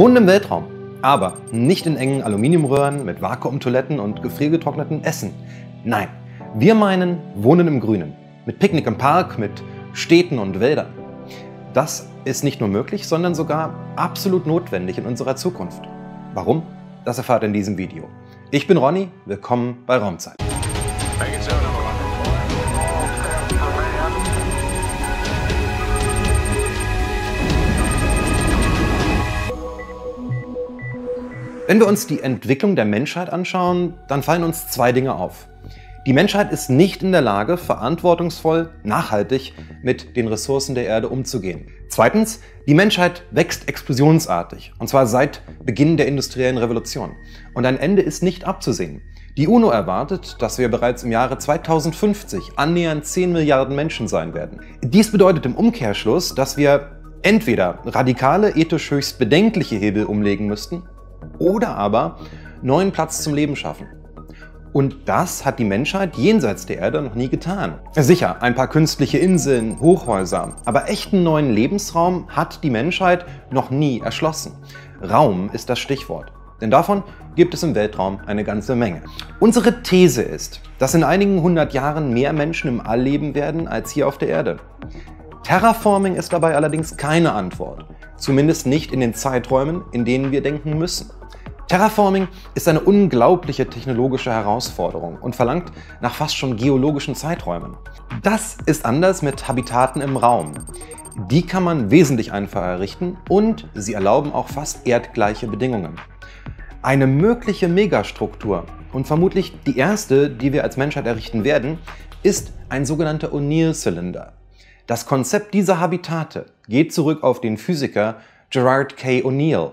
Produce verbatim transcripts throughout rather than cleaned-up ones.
Wohnen im Weltraum, aber nicht in engen Aluminiumröhren mit Vakuumtoiletten und gefriergetrocknetem Essen. Nein, wir meinen Wohnen im Grünen, mit Picknick im Park, mit Städten und Wäldern. Das ist nicht nur möglich, sondern sogar absolut notwendig in unserer Zukunft. Warum? Das erfahrt ihr in diesem Video. Ich bin Ronny, willkommen bei Raumzeit. Wenn wir uns die Entwicklung der Menschheit anschauen, dann fallen uns zwei Dinge auf. Die Menschheit ist nicht in der Lage, verantwortungsvoll, nachhaltig mit den Ressourcen der Erde umzugehen. Zweitens, die Menschheit wächst explosionsartig, und zwar seit Beginn der industriellen Revolution. Und ein Ende ist nicht abzusehen. Die UNO erwartet, dass wir bereits im Jahre zweitausendfünfzig annähernd zehn Milliarden Menschen sein werden. Dies bedeutet im Umkehrschluss, dass wir entweder radikale, ethisch höchst bedenkliche Hebel umlegen müssten oder aber neuen Platz zum Leben schaffen. Und das hat die Menschheit jenseits der Erde noch nie getan. Sicher, ein paar künstliche Inseln, Hochhäuser, aber echten neuen Lebensraum hat die Menschheit noch nie erschlossen. Raum ist das Stichwort, denn davon gibt es im Weltraum eine ganze Menge. Unsere These ist, dass in einigen hundert Jahren mehr Menschen im All leben werden als hier auf der Erde. Terraforming ist dabei allerdings keine Antwort, zumindest nicht in den Zeiträumen, in denen wir denken müssen. Terraforming ist eine unglaubliche technologische Herausforderung und verlangt nach fast schon geologischen Zeiträumen. Das ist anders mit Habitaten im Raum. Die kann man wesentlich einfacher errichten und sie erlauben auch fast erdgleiche Bedingungen. Eine mögliche Megastruktur und vermutlich die erste, die wir als Menschheit errichten werden, ist ein sogenannter O'Neill-Zylinder. Das Konzept dieser Habitate geht zurück auf den Physiker Gerard K. O'Neill.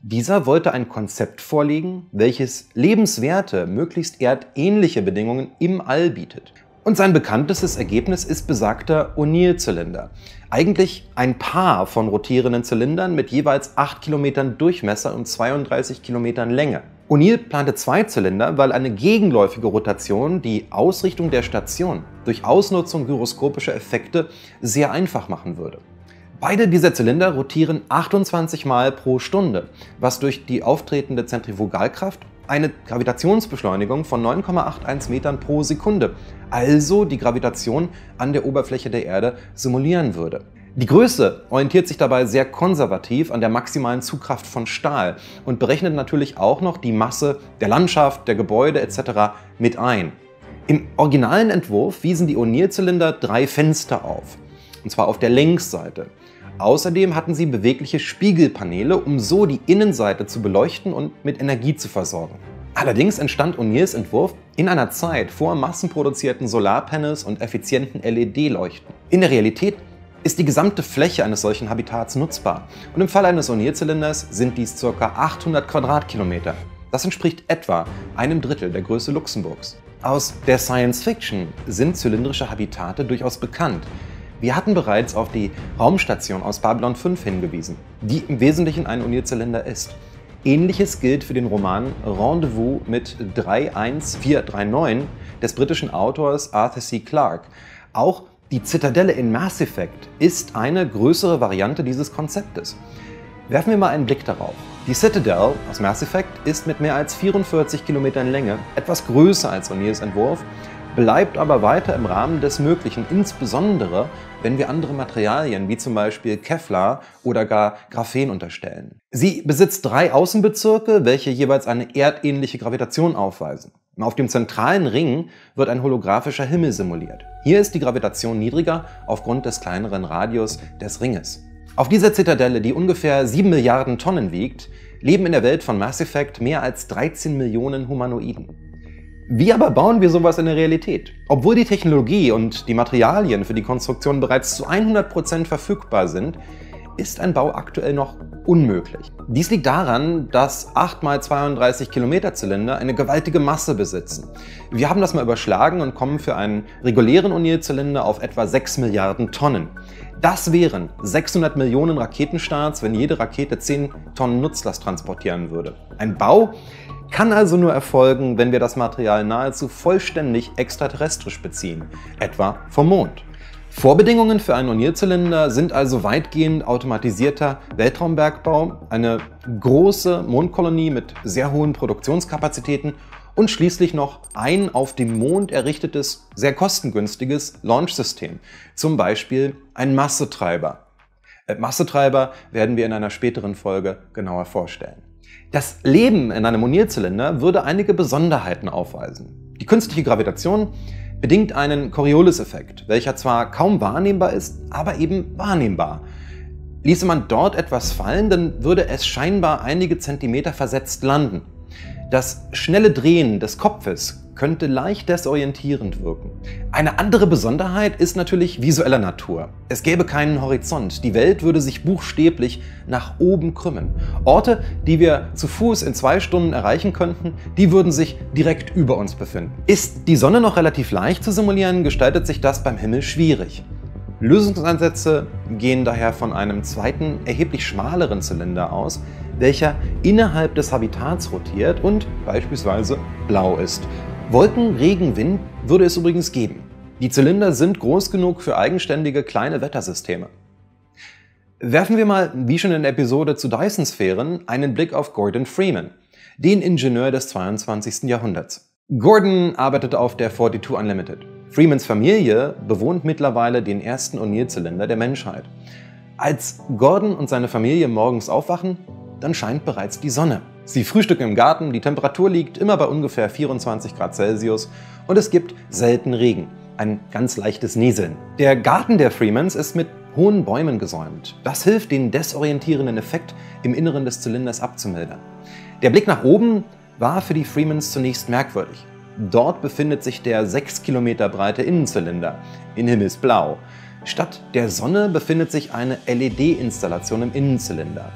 Dieser wollte ein Konzept vorlegen, welches lebenswerte, möglichst erdähnliche Bedingungen im All bietet. Und sein bekanntestes Ergebnis ist besagter O'Neill-Zylinder. Eigentlich ein Paar von rotierenden Zylindern mit jeweils acht Kilometern Durchmesser und zweiunddreißig Kilometern Länge. O'Neill plante zwei Zylinder, weil eine gegenläufige Rotation die Ausrichtung der Station durch Ausnutzung gyroskopischer Effekte sehr einfach machen würde. Beide dieser Zylinder rotieren achtundzwanzig Mal pro Stunde, was durch die auftretende Zentrifugalkraft eine Gravitationsbeschleunigung von neun Komma einundachtzig Metern pro Sekunde, also die Gravitation an der Oberfläche der Erde, simulieren würde. Die Größe orientiert sich dabei sehr konservativ an der maximalen Zugkraft von Stahl und berechnet natürlich auch noch die Masse der Landschaft, der Gebäude et cetera mit ein. Im originalen Entwurf wiesen die O'Neill-Zylinder drei Fenster auf, und zwar auf der Längsseite. Außerdem hatten sie bewegliche Spiegelpaneele, um so die Innenseite zu beleuchten und mit Energie zu versorgen. Allerdings entstand O'Neills Entwurf in einer Zeit vor massenproduzierten Solarpanels und effizienten L E D-Leuchten. In der Realität ist die gesamte Fläche eines solchen Habitats nutzbar und im Fall eines O'Neill-Zylinders sind dies ca. achthundert Quadratkilometer. Das entspricht etwa einem Drittel der Größe Luxemburgs. Aus der Science-Fiction sind zylindrische Habitate durchaus bekannt. Wir hatten bereits auf die Raumstation aus Babylon fünf hingewiesen, die im Wesentlichen ein O'Neill-Zylinder ist. Ähnliches gilt für den Roman Rendezvous mit drei eins vier drei neun des britischen Autors Arthur C. Clarke. Auch die Zitadelle in Mass Effect ist eine größere Variante dieses Konzeptes. Werfen wir mal einen Blick darauf. Die Citadel aus Mass Effect ist mit mehr als vierundvierzig Kilometern Länge etwas größer als O'Neills Entwurf, bleibt aber weiter im Rahmen des Möglichen, insbesondere wenn wir andere Materialien wie zum Beispiel Kevlar oder gar Graphen unterstellen. Sie besitzt drei Außenbezirke, welche jeweils eine erdähnliche Gravitation aufweisen. Auf dem zentralen Ring wird ein holographischer Himmel simuliert. Hier ist die Gravitation niedriger aufgrund des kleineren Radius des Ringes. Auf dieser Zitadelle, die ungefähr sieben Milliarden Tonnen wiegt, leben in der Welt von Mass Effect mehr als dreizehn Millionen Humanoiden. Wie aber bauen wir sowas in der Realität? Obwohl die Technologie und die Materialien für die Konstruktion bereits zu hundert Prozent verfügbar sind, ist ein Bau aktuell noch unmöglich. Dies liegt daran, dass acht mal zweiunddreißig Kilometer Zylinder eine gewaltige Masse besitzen. Wir haben das mal überschlagen und kommen für einen regulären O'Neill-Zylinder auf etwa sechs Milliarden Tonnen. Das wären sechshundert Millionen Raketenstarts, wenn jede Rakete zehn Tonnen Nutzlast transportieren würde. Ein Bau kann also nur erfolgen, wenn wir das Material nahezu vollständig extraterrestrisch beziehen, etwa vom Mond. Vorbedingungen für einen O'Neill-Zylinder sind also weitgehend automatisierter Weltraumbergbau, eine große Mondkolonie mit sehr hohen Produktionskapazitäten und schließlich noch ein auf dem Mond errichtetes, sehr kostengünstiges Launch-System, zum Beispiel ein Massetreiber. Massetreiber werden wir in einer späteren Folge genauer vorstellen. Das Leben in einem O'Neill-Zylinder würde einige Besonderheiten aufweisen. Die künstliche Gravitation bedingt einen Coriolis-Effekt, welcher zwar kaum wahrnehmbar ist, aber eben wahrnehmbar. Ließe man dort etwas fallen, dann würde es scheinbar einige Zentimeter versetzt landen. Das schnelle Drehen des Kopfes könnte leicht desorientierend wirken. Eine andere Besonderheit ist natürlich visueller Natur. Es gäbe keinen Horizont, die Welt würde sich buchstäblich nach oben krümmen. Orte, die wir zu Fuß in zwei Stunden erreichen könnten, die würden sich direkt über uns befinden. Ist die Sonne noch relativ leicht zu simulieren, gestaltet sich das beim Himmel schwierig. Lösungsansätze gehen daher von einem zweiten, erheblich schmaleren Zylinder aus, welcher innerhalb des Habitats rotiert und beispielsweise blau ist. Wolken, Regen, Wind würde es übrigens geben. Die Zylinder sind groß genug für eigenständige kleine Wettersysteme. Werfen wir mal, wie schon in der Episode zu Dyson-Sphären, einen Blick auf Gordon Freeman, den Ingenieur des zweiundzwanzigsten Jahrhunderts. Gordon arbeitete auf der zweiundvierzig Unlimited. Freemans Familie bewohnt mittlerweile den ersten O'Neill-Zylinder der Menschheit. Als Gordon und seine Familie morgens aufwachen, dann scheint bereits die Sonne. Sie frühstücken im Garten, die Temperatur liegt immer bei ungefähr vierundzwanzig Grad Celsius und es gibt selten Regen, ein ganz leichtes Nieseln. Der Garten der Freemans ist mit hohen Bäumen gesäumt. Das hilft, den desorientierenden Effekt im Inneren des Zylinders abzumildern. Der Blick nach oben war für die Freemans zunächst merkwürdig. Dort befindet sich der sechs Kilometer breite Innenzylinder, in Himmelsblau. Statt der Sonne befindet sich eine L E D-Installation im Innenzylinder,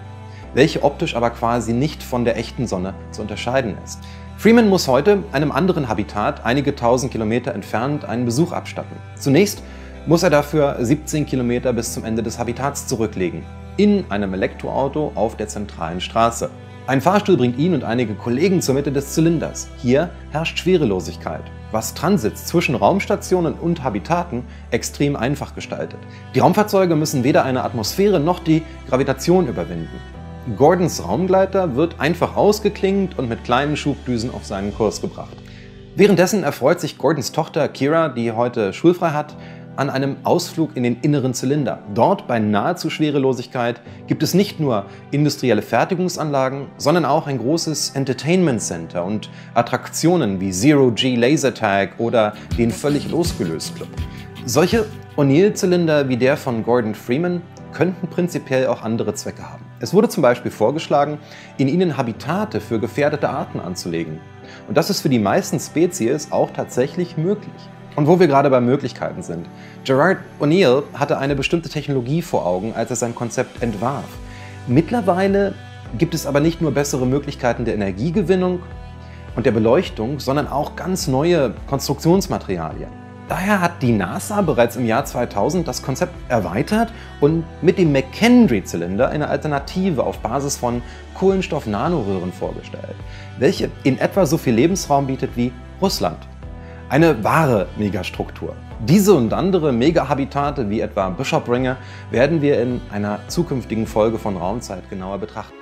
welche optisch aber quasi nicht von der echten Sonne zu unterscheiden ist. Freeman muss heute einem anderen Habitat einige tausend Kilometer entfernt einen Besuch abstatten. Zunächst muss er dafür siebzehn Kilometer bis zum Ende des Habitats zurücklegen, in einem Elektroauto auf der zentralen Straße. Ein Fahrstuhl bringt ihn und einige Kollegen zur Mitte des Zylinders. Hier herrscht Schwerelosigkeit, was Transits zwischen Raumstationen und Habitaten extrem einfach gestaltet. Die Raumfahrzeuge müssen weder eine Atmosphäre noch die Gravitation überwinden. Gordons Raumgleiter wird einfach ausgeklingt und mit kleinen Schubdüsen auf seinen Kurs gebracht. Währenddessen erfreut sich Gordons Tochter Kira, die heute schulfrei hat, an einem Ausflug in den inneren Zylinder. Dort bei nahezu Schwerelosigkeit gibt es nicht nur industrielle Fertigungsanlagen, sondern auch ein großes Entertainment Center und Attraktionen wie Zero-G Laser Tag oder den völlig losgelöst Club. Solche O'Neill-Zylinder wie der von Gordon Freeman könnten prinzipiell auch andere Zwecke haben. Es wurde zum Beispiel vorgeschlagen, in ihnen Habitate für gefährdete Arten anzulegen. Und das ist für die meisten Spezies auch tatsächlich möglich. Und wo wir gerade bei Möglichkeiten sind. Gerard O'Neill hatte eine bestimmte Technologie vor Augen, als er sein Konzept entwarf. Mittlerweile gibt es aber nicht nur bessere Möglichkeiten der Energiegewinnung und der Beleuchtung, sondern auch ganz neue Konstruktionsmaterialien. Daher hat die NASA bereits im Jahr zweitausend das Konzept erweitert und mit dem McKendree-Zylinder eine Alternative auf Basis von Kohlenstoff-Nanoröhren vorgestellt, welche in etwa so viel Lebensraum bietet wie Russland. Eine wahre Megastruktur. Diese und andere Megahabitate wie etwa Bischofringe werden wir in einer zukünftigen Folge von Raumzeit genauer betrachten.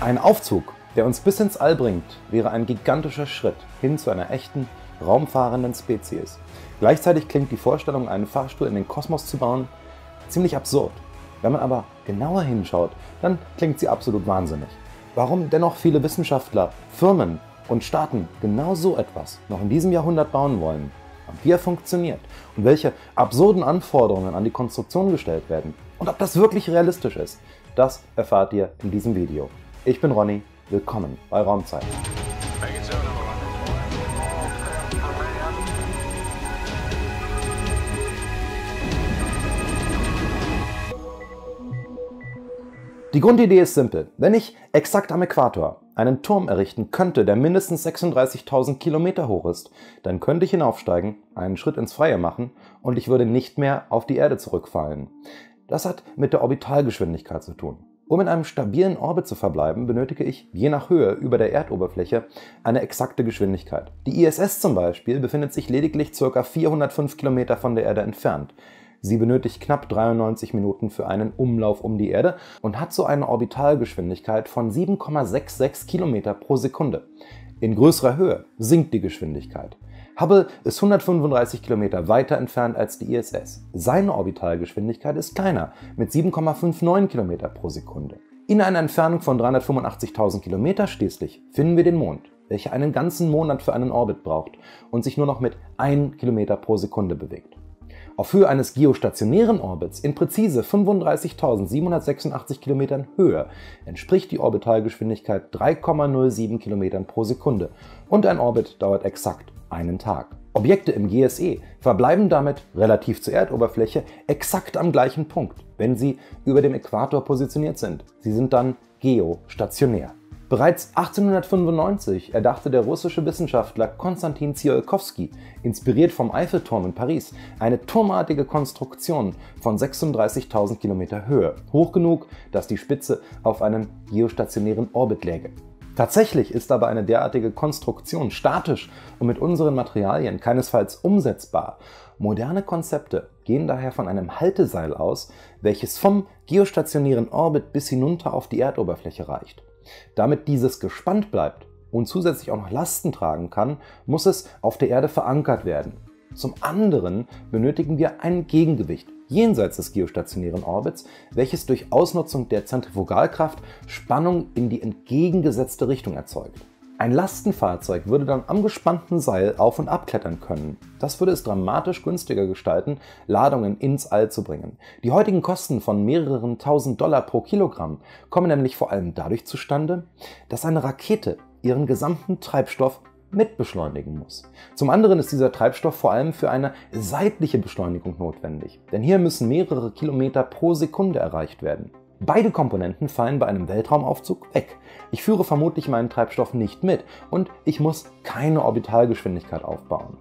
Ein Aufzug, der uns bis ins All bringt, wäre ein gigantischer Schritt hin zu einer echten, raumfahrenden Spezies. Gleichzeitig klingt die Vorstellung, einen Fahrstuhl in den Kosmos zu bauen, ziemlich absurd. Wenn man aber genauer hinschaut, dann klingt sie absolut wahnsinnig. Warum dennoch viele Wissenschaftler, Firmen und Staaten genau so etwas noch in diesem Jahrhundert bauen wollen, wie er funktioniert und welche absurden Anforderungen an die Konstruktion gestellt werden und ob das wirklich realistisch ist, das erfahrt ihr in diesem Video. Ich bin Ronny, willkommen bei Raumzeit. Die Grundidee ist simpel. Wenn ich exakt am Äquator einen Turm errichten könnte, der mindestens sechsunddreißigtausend Kilometer hoch ist, dann könnte ich hinaufsteigen, einen Schritt ins Freie machen und ich würde nicht mehr auf die Erde zurückfallen. Das hat mit der Orbitalgeschwindigkeit zu tun. Um in einem stabilen Orbit zu verbleiben, benötige ich, je nach Höhe über der Erdoberfläche, eine exakte Geschwindigkeit. Die I S S zum Beispiel befindet sich lediglich ca. vierhundertfünf Kilometer von der Erde entfernt. Sie benötigt knapp dreiundneunzig Minuten für einen Umlauf um die Erde und hat so eine Orbitalgeschwindigkeit von sieben Komma sechsundsechzig Kilometer pro Sekunde. In größerer Höhe sinkt die Geschwindigkeit. Hubble ist hundertfünfunddreißig Kilometer weiter entfernt als die I S S. Seine Orbitalgeschwindigkeit ist kleiner, mit sieben Komma neunundfünfzig Kilometer pro Sekunde. In einer Entfernung von dreihundertfünfundachtzigtausend Kilometer schließlich finden wir den Mond, welcher einen ganzen Monat für einen Orbit braucht und sich nur noch mit einem Kilometer pro Sekunde bewegt. Auf Höhe eines geostationären Orbits in präzise fünfunddreißigtausendsiebenhundertsechsundachtzig Kilometern Höhe entspricht die Orbitalgeschwindigkeit drei Komma null sieben Kilometern pro Sekunde und ein Orbit dauert exakt einen Tag. Objekte im G S E verbleiben damit relativ zur Erdoberfläche exakt am gleichen Punkt, wenn sie über dem Äquator positioniert sind. Sie sind dann geostationär. Bereits achtzehnhundertfünfundneunzig erdachte der russische Wissenschaftler Konstantin Tsiolkovsky, inspiriert vom Eiffelturm in Paris, eine turmartige Konstruktion von sechsunddreißigtausend Kilometer Höhe, hoch genug, dass die Spitze auf einem geostationären Orbit läge. Tatsächlich ist aber eine derartige Konstruktion statisch und mit unseren Materialien keinesfalls umsetzbar. Moderne Konzepte gehen daher von einem Halteseil aus, welches vom geostationären Orbit bis hinunter auf die Erdoberfläche reicht. Damit dieses gespannt bleibt und zusätzlich auch noch Lasten tragen kann, muss es auf der Erde verankert werden. Zum anderen benötigen wir ein Gegengewicht jenseits des geostationären Orbits, welches durch Ausnutzung der Zentrifugalkraft Spannung in die entgegengesetzte Richtung erzeugt. Ein Lastenfahrzeug würde dann am gespannten Seil auf- und abklettern können. Das würde es dramatisch günstiger gestalten, Ladungen ins All zu bringen. Die heutigen Kosten von mehreren tausend Dollar pro Kilogramm kommen nämlich vor allem dadurch zustande, dass eine Rakete ihren gesamten Treibstoff mitbeschleunigen muss. Zum anderen ist dieser Treibstoff vor allem für eine seitliche Beschleunigung notwendig, denn hier müssen mehrere Kilometer pro Sekunde erreicht werden. Beide Komponenten fallen bei einem Weltraumaufzug weg. Ich führe vermutlich meinen Treibstoff nicht mit und ich muss keine Orbitalgeschwindigkeit aufbauen.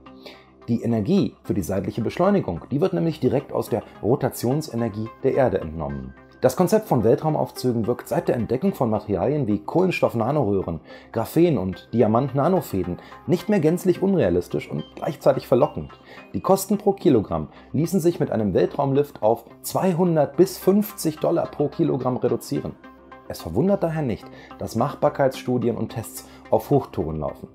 Die Energie für die seitliche Beschleunigung, die wird nämlich direkt aus der Rotationsenergie der Erde entnommen. Das Konzept von Weltraumaufzügen wirkt seit der Entdeckung von Materialien wie Kohlenstoff-Nanoröhren, Graphen und Diamant-Nanofäden nicht mehr gänzlich unrealistisch und gleichzeitig verlockend. Die Kosten pro Kilogramm ließen sich mit einem Weltraumlift auf zweihundert bis fünfzig Dollar pro Kilogramm reduzieren. Es verwundert daher nicht, dass Machbarkeitsstudien und Tests auf Hochtouren laufen.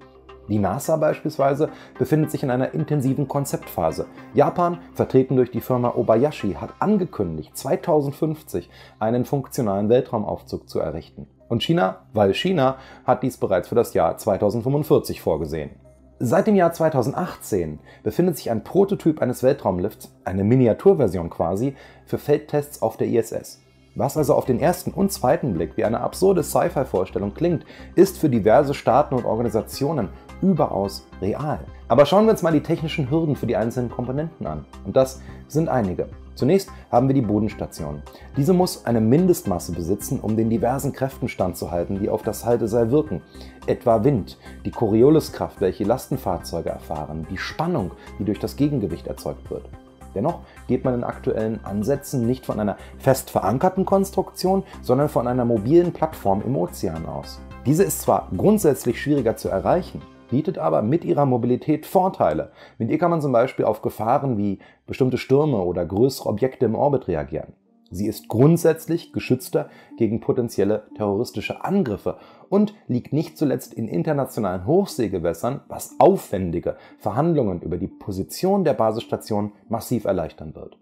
Die NASA beispielsweise befindet sich in einer intensiven Konzeptphase. Japan, vertreten durch die Firma Obayashi, hat angekündigt, zweitausendfünfzig einen funktionalen Weltraumaufzug zu errichten. Und China, weil China, hat dies bereits für das Jahr zweitausendfünfundvierzig vorgesehen. Seit dem Jahr zweitausendachtzehn befindet sich ein Prototyp eines Weltraumlifts, eine Miniaturversion quasi, für Feldtests auf der I S S. Was also auf den ersten und zweiten Blick wie eine absurde Sci-Fi-Vorstellung klingt, ist für diverse Staaten und Organisationen überaus real. Aber schauen wir uns mal die technischen Hürden für die einzelnen Komponenten an. Und das sind einige. Zunächst haben wir die Bodenstation. Diese muss eine Mindestmasse besitzen, um den diversen Kräften standzuhalten, die auf das Halteseil wirken. Etwa Wind, die Corioliskraft, welche Lastenfahrzeuge erfahren, die Spannung, die durch das Gegengewicht erzeugt wird. Dennoch geht man in aktuellen Ansätzen nicht von einer fest verankerten Konstruktion, sondern von einer mobilen Plattform im Ozean aus. Diese ist zwar grundsätzlich schwieriger zu erreichen, bietet aber mit ihrer Mobilität Vorteile. Mit ihr kann man zum Beispiel auf Gefahren wie bestimmte Stürme oder größere Objekte im Orbit reagieren. Sie ist grundsätzlich geschützter gegen potenzielle terroristische Angriffe und liegt nicht zuletzt in internationalen Hochseegewässern, was aufwendige Verhandlungen über die Position der Basisstation massiv erleichtern wird.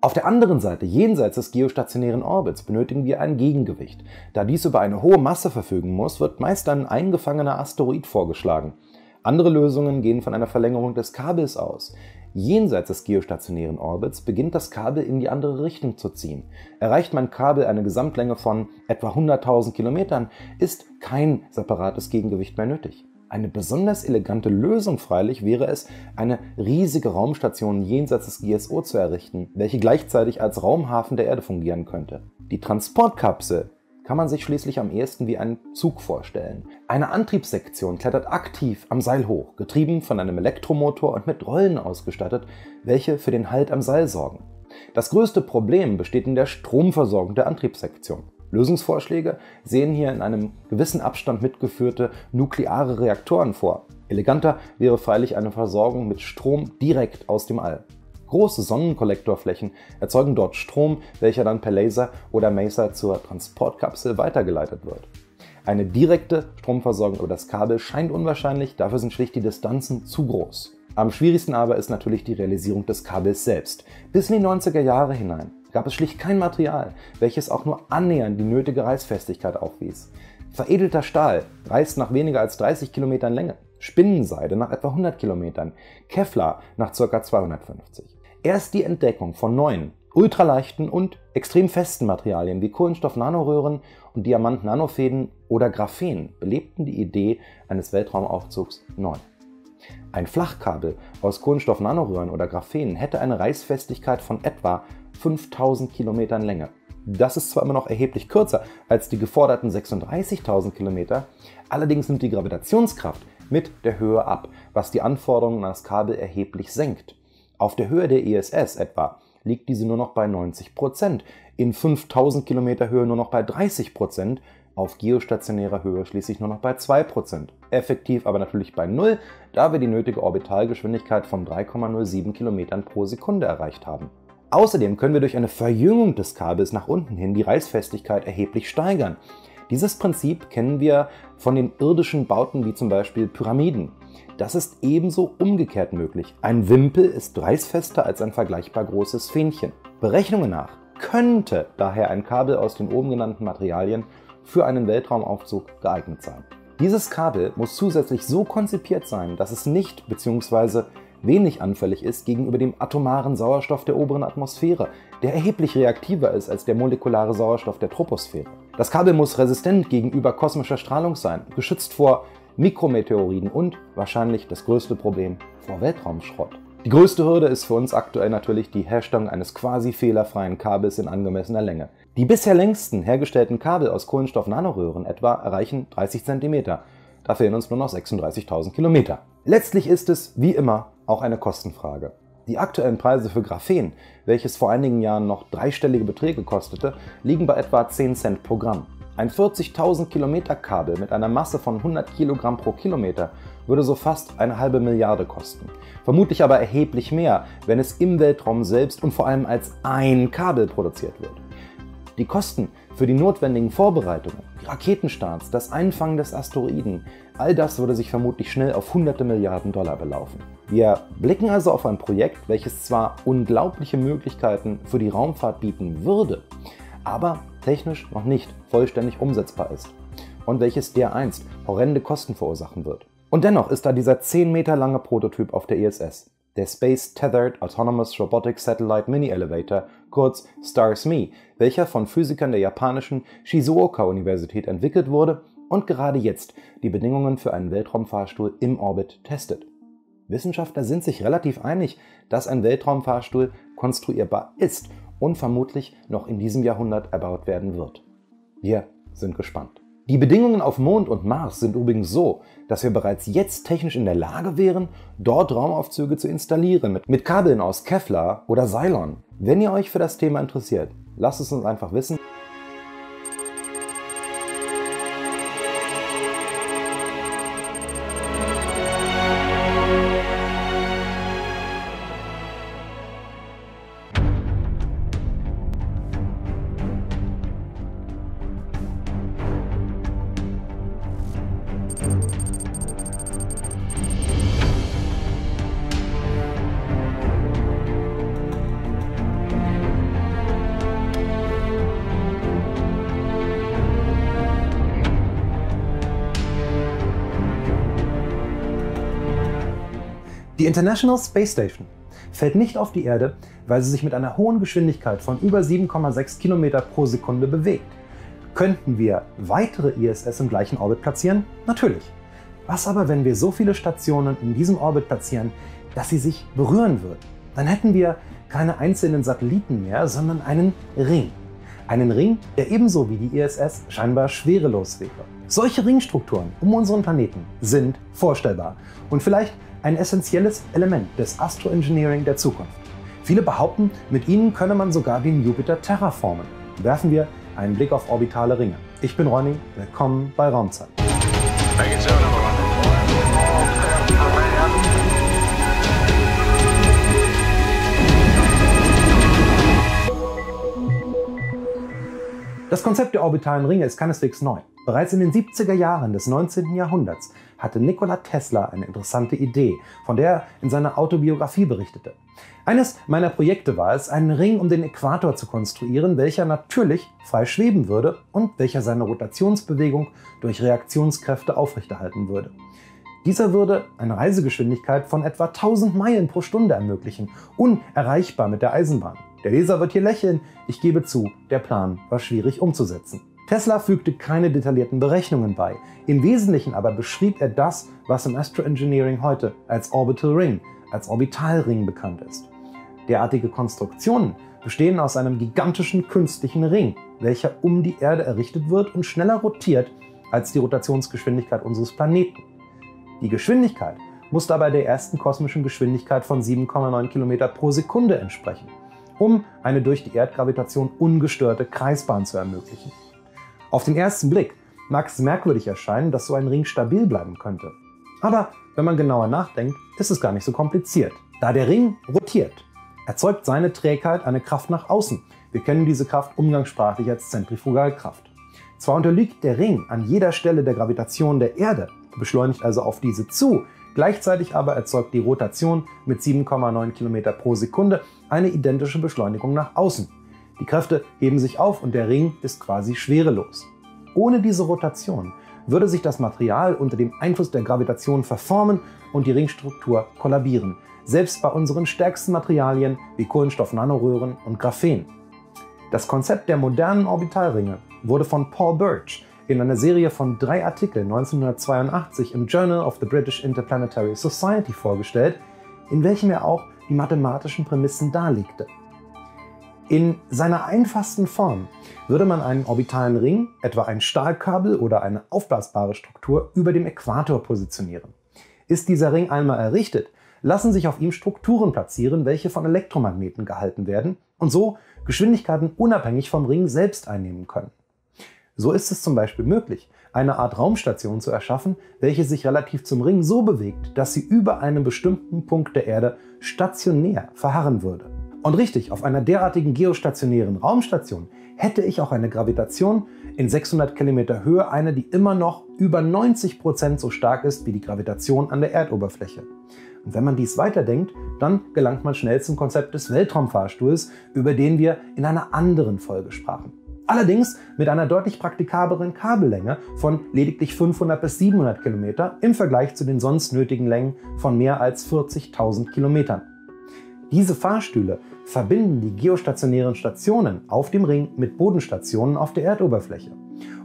Auf der anderen Seite, jenseits des geostationären Orbits, benötigen wir ein Gegengewicht. Da dies über eine hohe Masse verfügen muss, wird meist ein eingefangener Asteroid vorgeschlagen. Andere Lösungen gehen von einer Verlängerung des Kabels aus. Jenseits des geostationären Orbits beginnt das Kabel in die andere Richtung zu ziehen. Erreicht mein Kabel eine Gesamtlänge von etwa hunderttausend Kilometern, ist kein separates Gegengewicht mehr nötig. Eine besonders elegante Lösung freilich wäre es, eine riesige Raumstation jenseits des G S O zu errichten, welche gleichzeitig als Raumhafen der Erde fungieren könnte. Die Transportkapsel kann man sich schließlich am ehesten wie einen Zug vorstellen. Eine Antriebssektion klettert aktiv am Seil hoch, getrieben von einem Elektromotor und mit Rollen ausgestattet, welche für den Halt am Seil sorgen. Das größte Problem besteht in der Stromversorgung der Antriebssektion. Lösungsvorschläge sehen hier in einem gewissen Abstand mitgeführte nukleare Reaktoren vor. Eleganter wäre freilich eine Versorgung mit Strom direkt aus dem All. Große Sonnenkollektorflächen erzeugen dort Strom, welcher dann per Laser oder Maser zur Transportkapsel weitergeleitet wird. Eine direkte Stromversorgung über das Kabel scheint unwahrscheinlich, dafür sind schlicht die Distanzen zu groß. Am schwierigsten aber ist natürlich die Realisierung des Kabels selbst. Bis in die neunziger Jahre hinein gab es schlicht kein Material, welches auch nur annähernd die nötige Reißfestigkeit aufwies. Veredelter Stahl reißt nach weniger als dreißig Kilometern Länge, Spinnenseide nach etwa hundert Kilometern, Kevlar nach ca. zweihundertfünfzig. Erst die Entdeckung von neuen, ultraleichten und extrem festen Materialien wie Kohlenstoff-Nanoröhren und Diamant-Nanofäden oder Graphen belebten die Idee eines Weltraumaufzugs neu. Ein Flachkabel aus Kohlenstoff-Nanoröhren oder Graphen hätte eine Reißfestigkeit von etwa fünftausend Kilometern Länge. Das ist zwar immer noch erheblich kürzer als die geforderten sechsunddreißigtausend Kilometer, allerdings nimmt die Gravitationskraft mit der Höhe ab, was die Anforderungen an das Kabel erheblich senkt. Auf der Höhe der I S S etwa liegt diese nur noch bei neunzig Prozent, in fünftausend Kilometer Höhe nur noch bei dreißig Prozent, auf geostationärer Höhe schließlich nur noch bei zwei Prozent. Effektiv aber natürlich bei null, da wir die nötige Orbitalgeschwindigkeit von drei Komma null sieben Kilometern pro Sekunde erreicht haben. Außerdem können wir durch eine Verjüngung des Kabels nach unten hin die Reißfestigkeit erheblich steigern. Dieses Prinzip kennen wir von den irdischen Bauten wie zum Beispiel Pyramiden. Das ist ebenso umgekehrt möglich. Ein Wimpel ist reißfester als ein vergleichbar großes Fähnchen. Berechnungen nach könnte daher ein Kabel aus den oben genannten Materialien für einen Weltraumaufzug geeignet sein. Dieses Kabel muss zusätzlich so konzipiert sein, dass es nicht bzw. wenig anfällig ist gegenüber dem atomaren Sauerstoff der oberen Atmosphäre, der erheblich reaktiver ist als der molekulare Sauerstoff der Troposphäre. Das Kabel muss resistent gegenüber kosmischer Strahlung sein, geschützt vor Mikrometeoriten und, wahrscheinlich das größte Problem, vor Weltraumschrott. Die größte Hürde ist für uns aktuell natürlich die Herstellung eines quasi fehlerfreien Kabels in angemessener Länge. Die bisher längsten hergestellten Kabel aus Kohlenstoff-Nanoröhren etwa erreichen dreißig Zentimeter. Da fehlen uns nur noch sechsunddreißigtausend Kilometer. Letztlich ist es, wie immer, auch eine Kostenfrage. Die aktuellen Preise für Graphen, welches vor einigen Jahren noch dreistellige Beträge kostete, liegen bei etwa zehn Cent pro Gramm. Ein vierzigtausend Kilometer Kabel mit einer Masse von hundert Kilogramm pro Kilometer würde so fast eine halbe Milliarde kosten. Vermutlich aber erheblich mehr, wenn es im Weltraum selbst und vor allem als ein Kabel produziert wird. Die Kosten für die notwendigen Vorbereitungen, die Raketenstarts, das Einfangen des Asteroiden, all das würde sich vermutlich schnell auf hunderte Milliarden Dollar belaufen. Wir blicken also auf ein Projekt, welches zwar unglaubliche Möglichkeiten für die Raumfahrt bieten würde, aber technisch noch nicht vollständig umsetzbar ist und welches dereinst horrende Kosten verursachen wird. Und dennoch ist da dieser zehn Meter lange Prototyp auf der I S S, der Space Tethered Autonomous Robotic Satellite Mini Elevator, kurz STARS-M E, welcher von Physikern der japanischen Shizuoka-Universität entwickelt wurde und gerade jetzt die Bedingungen für einen Weltraumfahrstuhl im Orbit testet. Wissenschaftler sind sich relativ einig, dass ein Weltraumfahrstuhl konstruierbar ist und vermutlich noch in diesem Jahrhundert erbaut werden wird. Wir sind gespannt. Die Bedingungen auf Mond und Mars sind übrigens so, dass wir bereits jetzt technisch in der Lage wären, dort Raumaufzüge zu installieren, mit Kabeln aus Kevlar oder Cylon. Wenn ihr euch für das Thema interessiert, lasst es uns einfach wissen. Die International Space Station fällt nicht auf die Erde, weil sie sich mit einer hohen Geschwindigkeit von über sieben Komma sechs Kilometer pro Sekunde bewegt. Könnten wir weitere I S S im gleichen Orbit platzieren? Natürlich. Was aber, wenn wir so viele Stationen in diesem Orbit platzieren, dass sie sich berühren würden? Dann hätten wir keine einzelnen Satelliten mehr, sondern einen Ring. einen Ring, der ebenso wie die I S S scheinbar schwerelos wäre. Solche Ringstrukturen um unseren Planeten sind vorstellbar und vielleicht ein essentielles Element des Astroengineering der Zukunft. Viele behaupten, mit ihnen könne man sogar den Jupiter terraformen. Werfen wir einen Blick auf orbitale Ringe. Ich bin Ronny, willkommen bei Raumzeit. Das Konzept der orbitalen Ringe ist keineswegs neu. Bereits in den siebziger Jahren des neunzehnten Jahrhunderts hatte Nikola Tesla eine interessante Idee, von der er in seiner Autobiografie berichtete. Eines meiner Projekte war es, einen Ring um den Äquator zu konstruieren, welcher natürlich frei schweben würde und welcher seine Rotationsbewegung durch Reaktionskräfte aufrechterhalten würde. Dieser würde eine Reisegeschwindigkeit von etwa tausend Meilen pro Stunde ermöglichen, unerreichbar mit der Eisenbahn. Der Leser wird hier lächeln, ich gebe zu, der Plan war schwierig umzusetzen. Tesla fügte keine detaillierten Berechnungen bei, im Wesentlichen aber beschrieb er das, was im Astroengineering heute als Orbital Ring, als Orbitalring bekannt ist. Derartige Konstruktionen bestehen aus einem gigantischen künstlichen Ring, welcher um die Erde errichtet wird und schneller rotiert als die Rotationsgeschwindigkeit unseres Planeten. Die Geschwindigkeit muss dabei der ersten kosmischen Geschwindigkeit von sieben Komma neun Kilometer pro Sekunde entsprechen, um eine durch die Erdgravitation ungestörte Kreisbahn zu ermöglichen. Auf den ersten Blick mag es merkwürdig erscheinen, dass so ein Ring stabil bleiben könnte. Aber wenn man genauer nachdenkt, ist es gar nicht so kompliziert. Da der Ring rotiert, erzeugt seine Trägheit eine Kraft nach außen. Wir kennen diese Kraft umgangssprachlich als Zentrifugalkraft. Zwar unterliegt der Ring an jeder Stelle der Gravitation der Erde, beschleunigt also auf diese zu, gleichzeitig aber erzeugt die Rotation mit sieben Komma neun Kilometer pro Sekunde eine identische Beschleunigung nach außen. Die Kräfte heben sich auf und der Ring ist quasi schwerelos. Ohne diese Rotation würde sich das Material unter dem Einfluss der Gravitation verformen und die Ringstruktur kollabieren, selbst bei unseren stärksten Materialien wie Kohlenstoff-Nanoröhren und Graphen. Das Konzept der modernen Orbitalringe wurde von Paul Birch in einer Serie von drei Artikeln neunzehnhundertzweiundachtzig im Journal of the British Interplanetary Society vorgestellt, in welchem er auch die mathematischen Prämissen darlegte. In seiner einfachsten Form würde man einen orbitalen Ring, etwa ein Stahlkabel oder eine aufblasbare Struktur, über dem Äquator positionieren. Ist dieser Ring einmal errichtet, lassen sich auf ihm Strukturen platzieren, welche von Elektromagneten gehalten werden und so Geschwindigkeiten unabhängig vom Ring selbst einnehmen können. So ist es zum Beispiel möglich, eine Art Raumstation zu erschaffen, welche sich relativ zum Ring so bewegt, dass sie über einem bestimmten Punkt der Erde stationär verharren würde. Und richtig, auf einer derartigen geostationären Raumstation hätte ich auch eine Gravitation in sechshundert Kilometer Höhe, eine, die immer noch über neunzig Prozent so stark ist wie die Gravitation an der Erdoberfläche. Und wenn man dies weiterdenkt, dann gelangt man schnell zum Konzept des Weltraumfahrstuhls, über den wir in einer anderen Folge sprachen. Allerdings mit einer deutlich praktikableren Kabellänge von lediglich fünfhundert bis siebenhundert Kilometer im Vergleich zu den sonst nötigen Längen von mehr als vierzigtausend Kilometern. Diese Fahrstühle verbinden die geostationären Stationen auf dem Ring mit Bodenstationen auf der Erdoberfläche.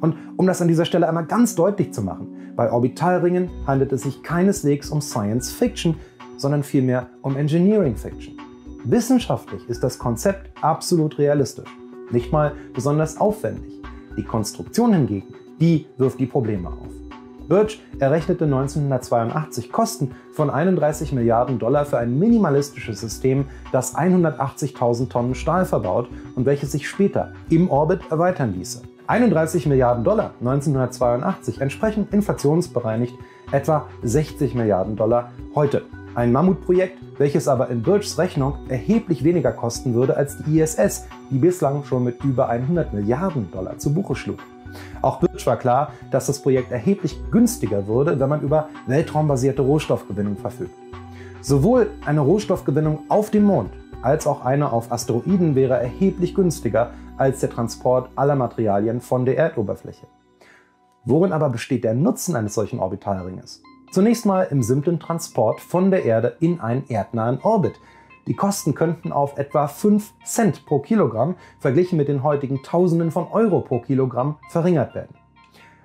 Und um das an dieser Stelle einmal ganz deutlich zu machen, bei Orbitalringen handelt es sich keineswegs um Science Fiction, sondern vielmehr um Engineering Fiction. Wissenschaftlich ist das Konzept absolut realistisch, nicht mal besonders aufwendig. Die Konstruktion hingegen, die wirft die Probleme auf. Birch errechnete neunzehnhundertzweiundachtzig Kosten von einunddreißig Milliarden Dollar für ein minimalistisches System, das hundertachtzigtausend Tonnen Stahl verbaut und welches sich später im Orbit erweitern ließe. einunddreißig Milliarden Dollar neunzehnhundertzweiundachtzig entsprechen inflationsbereinigt etwa sechzig Milliarden Dollar heute. Ein Mammutprojekt, welches aber in Birchs Rechnung erheblich weniger kosten würde als die I S S, die bislang schon mit über hundert Milliarden Dollar zu Buche schlug. Auch Birch war klar, dass das Projekt erheblich günstiger würde, wenn man über weltraumbasierte Rohstoffgewinnung verfügt. Sowohl eine Rohstoffgewinnung auf dem Mond als auch eine auf Asteroiden wäre erheblich günstiger als der Transport aller Materialien von der Erdoberfläche. Worin aber besteht der Nutzen eines solchen Orbitalringes? Zunächst mal im simplen Transport von der Erde in einen erdnahen Orbit. Die Kosten könnten auf etwa fünf Cent pro Kilogramm verglichen mit den heutigen Tausenden von Euro pro Kilogramm verringert werden.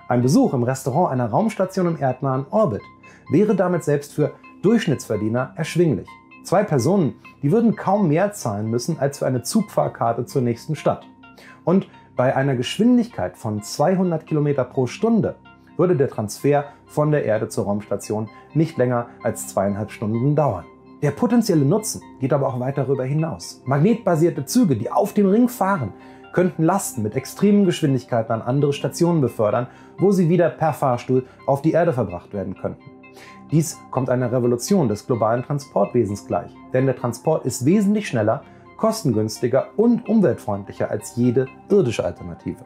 Ein Besuch im Restaurant einer Raumstation im erdnahen Orbit wäre damit selbst für Durchschnittsverdiener erschwinglich. Zwei Personen, die würden kaum mehr zahlen müssen als für eine Zugfahrkarte zur nächsten Stadt. Und Bei einer Geschwindigkeit von zweihundert Kilometer pro Stunde würde der Transfer von der Erde zur Raumstation nicht länger als zweieinhalb Stunden dauern. Der potenzielle Nutzen geht aber auch weit darüber hinaus. Magnetbasierte Züge, die auf dem Ring fahren, könnten Lasten mit extremen Geschwindigkeiten an andere Stationen befördern, wo sie wieder per Fahrstuhl auf die Erde verbracht werden könnten. Dies kommt einer Revolution des globalen Transportwesens gleich, denn der Transport ist wesentlich schneller, kostengünstiger und umweltfreundlicher als jede irdische Alternative.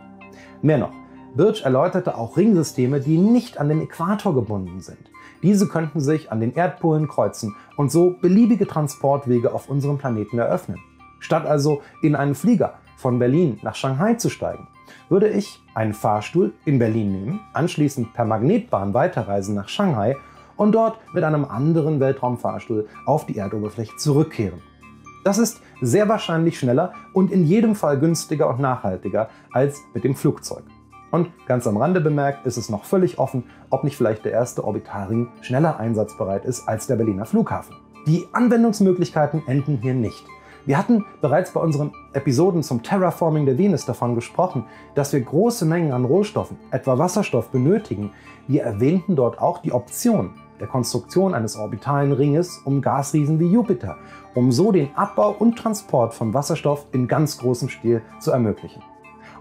Mehr noch, Birch erläuterte auch Ringsysteme, die nicht an den Äquator gebunden sind. Diese könnten sich an den Erdpolen kreuzen und so beliebige Transportwege auf unserem Planeten eröffnen. Statt also in einen Flieger von Berlin nach Shanghai zu steigen, würde ich einen Fahrstuhl in Berlin nehmen, anschließend per Magnetbahn weiterreisen nach Shanghai und dort mit einem anderen Weltraumfahrstuhl auf die Erdoberfläche zurückkehren. Das ist sehr wahrscheinlich schneller und in jedem Fall günstiger und nachhaltiger als mit dem Flugzeug. Und ganz am Rande bemerkt, ist es noch völlig offen, ob nicht vielleicht der erste Orbitalring schneller einsatzbereit ist als der Berliner Flughafen. Die Anwendungsmöglichkeiten enden hier nicht. Wir hatten bereits bei unseren Episoden zum Terraforming der Venus davon gesprochen, dass wir große Mengen an Rohstoffen, etwa Wasserstoff, benötigen. Wir erwähnten dort auch die Option der Konstruktion eines orbitalen Ringes um Gasriesen wie Jupiter, um so den Abbau und Transport von Wasserstoff in ganz großem Stil zu ermöglichen.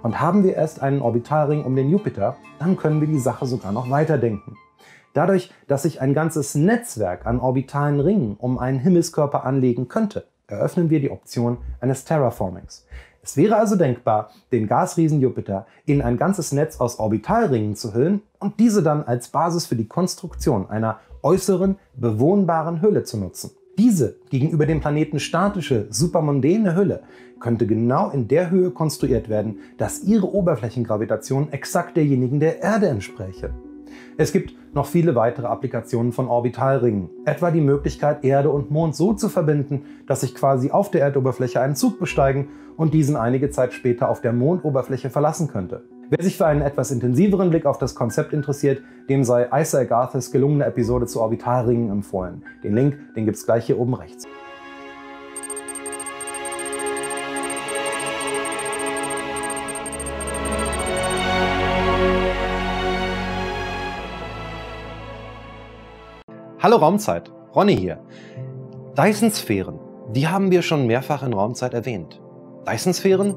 Und haben wir erst einen Orbitalring um den Jupiter, dann können wir die Sache sogar noch weiterdenken. Dadurch, dass sich ein ganzes Netzwerk an orbitalen Ringen um einen Himmelskörper anlegen könnte, eröffnen wir die Option eines Terraformings. Es wäre also denkbar, den Gasriesen Jupiter in ein ganzes Netz aus Orbitalringen zu hüllen und diese dann als Basis für die Konstruktion einer äußeren, bewohnbaren Hülle zu nutzen. Diese gegenüber dem Planeten statische, supermundäne Hülle könnte genau in der Höhe konstruiert werden, dass ihre Oberflächengravitation exakt derjenigen der Erde entspräche. Es gibt noch viele weitere Applikationen von Orbitalringen, etwa die Möglichkeit, Erde und Mond so zu verbinden, dass sich quasi auf der Erdoberfläche einen Zug besteigen und diesen einige Zeit später auf der Mondoberfläche verlassen könnte. Wer sich für einen etwas intensiveren Blick auf das Konzept interessiert, dem sei Isaac Arthurs gelungene Episode zu Orbitalringen empfohlen. Den Link, den gibt's gleich hier oben rechts. Hallo Raumzeit, Ronny hier. Dyson-Sphären, die haben wir schon mehrfach in Raumzeit erwähnt. Dyson-Sphären,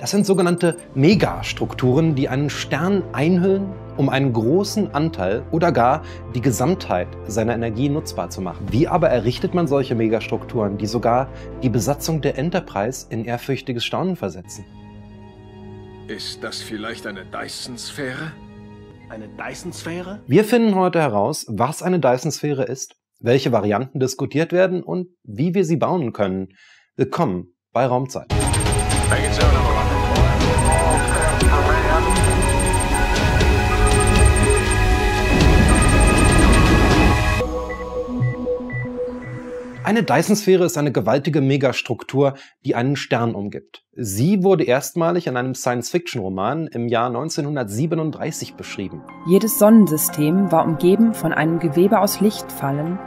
das sind sogenannte Megastrukturen, die einen Stern einhüllen, um einen großen Anteil oder gar die Gesamtheit seiner Energie nutzbar zu machen. Wie aber errichtet man solche Megastrukturen, die sogar die Besatzung der Enterprise in ehrfürchtiges Staunen versetzen? Ist das vielleicht eine Dyson-Sphäre? Eine Dyson-Sphäre? Wir finden heute heraus, was eine Dyson-Sphäre ist, welche Varianten diskutiert werden und wie wir sie bauen können. Willkommen bei Raumzeit. Eine Dyson-Sphäre ist eine gewaltige Megastruktur, die einen Stern umgibt. Sie wurde erstmalig in einem Science-Fiction-Roman im Jahr neunzehnhundertsiebenunddreißig beschrieben. Jedes Sonnensystem war umgeben von einem Gewebe aus Lichtfallen,